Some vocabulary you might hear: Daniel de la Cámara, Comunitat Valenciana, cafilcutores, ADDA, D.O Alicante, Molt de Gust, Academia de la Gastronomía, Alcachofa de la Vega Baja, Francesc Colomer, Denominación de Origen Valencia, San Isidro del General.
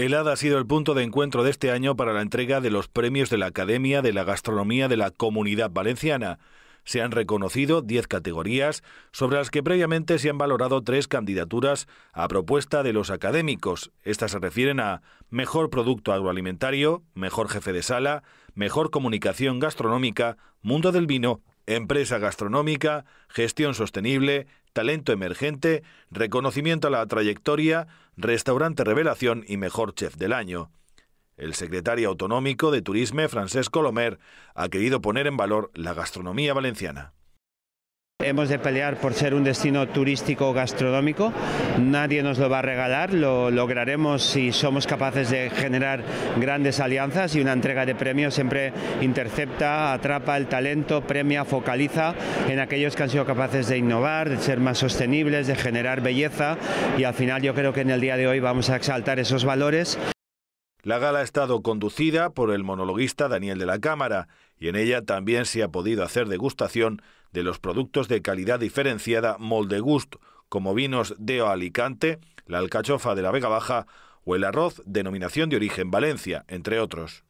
El ADDA ha sido el punto de encuentro de este año para la entrega de los premios de la Academia de la Gastronomía de la Comunitat Valenciana. Se han reconocido 10 categorías, sobre las que previamente se han valorado 3 candidaturas a propuesta de los académicos. Estas se refieren a mejor producto agroalimentario, mejor jefe de sala, mejor comunicación gastronómica, mundo del vino, empresa gastronómica, gestión sostenible, talento emergente, reconocimiento a la trayectoria, restaurante revelación y mejor chef del año. El secretario autonómico de Turisme, Francesc Colomer, ha querido poner en valor la gastronomía valenciana. Hemos de pelear por ser un destino turístico gastronómico, nadie nos lo va a regalar, lo lograremos si somos capaces de generar grandes alianzas, y una entrega de premios siempre intercepta, atrapa el talento, premia, focaliza en aquellos que han sido capaces de innovar, de ser más sostenibles, de generar belleza, y al final yo creo que en el día de hoy vamos a exaltar esos valores. La gala ha estado conducida por el monologuista Daniel de la Cámara, y en ella también se ha podido hacer degustación de los productos de calidad diferenciada Molt de Gust, como vinos D.O Alicante, la alcachofa de la Vega Baja o el arroz Denominación de Origen Valencia, entre otros.